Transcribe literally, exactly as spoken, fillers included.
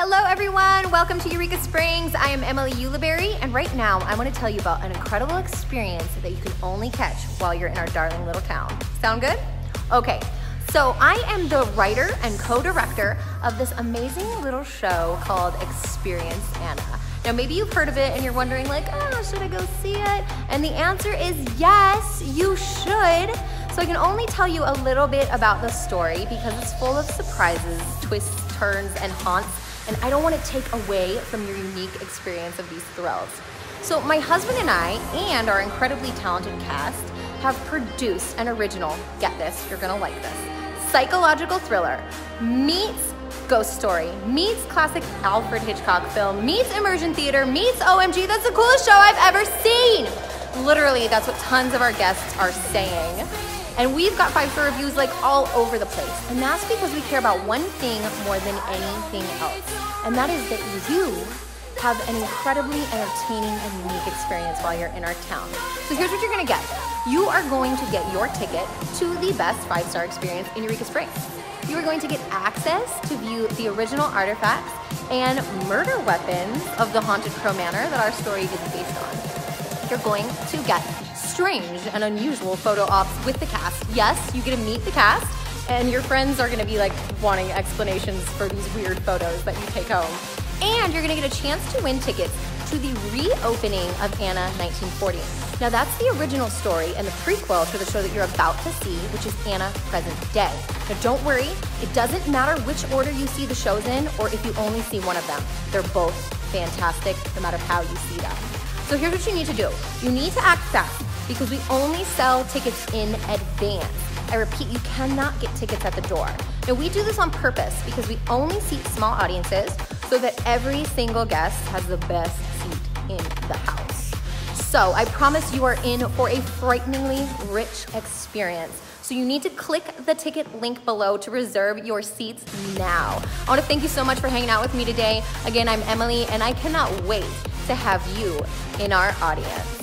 Hello everyone, welcome to Eureka Springs. I am Emily Uliberry, and right now I want to tell you about an incredible experience that you can only catch while you're in our darling little town. Sound good? Okay, so I am the writer and co-director of this amazing little show called Experience Anna. Now maybe you've heard of it and you're wondering like, oh, should I go see it? And the answer is yes, you should. So I can only tell you a little bit about the story because it's full of surprises, twists, turns, and haunts. And I don't want to take away from your unique experience of these thrills. So my husband and I, and our incredibly talented cast, have produced an original, get this, you're gonna like this, psychological thriller meets ghost story, meets classic Alfred Hitchcock film, meets immersion theater, meets O M G, that's the coolest show I've ever seen. Literally, that's what tons of our guests are saying. And we've got five-star reviews like all over the place. And that's because we care about one thing more than anything else. And that is that you have an incredibly entertaining and unique experience while you're in our town. So here's what you're gonna get. You are going to get your ticket to the best five-star experience in Eureka Springs. You are going to get access to view the original artifacts and murder weapons of the haunted Crow Manor that our story is based on. You're going to get strange and unusual photo ops with the cast. Yes, you get to meet the cast, and your friends are gonna be like wanting explanations for these weird photos that you take home. And you're gonna get a chance to win tickets to the reopening of Anna nineteen forty. Now that's the original story and the prequel to the show that you're about to see, which is Anna Present Day. Now don't worry, it doesn't matter which order you see the shows in or if you only see one of them. They're both fantastic no matter how you see them. So here's what you need to do. You need to act fast, because we only sell tickets in advance. I repeat, you cannot get tickets at the door. Now we do this on purpose because we only seat small audiences so that every single guest has the best seat in the house. So I promise you are in for a frighteningly rich experience. So you need to click the ticket link below to reserve your seats now. I wanna thank you so much for hanging out with me today. Again, I'm Emily, and I cannot wait to have you in our audience.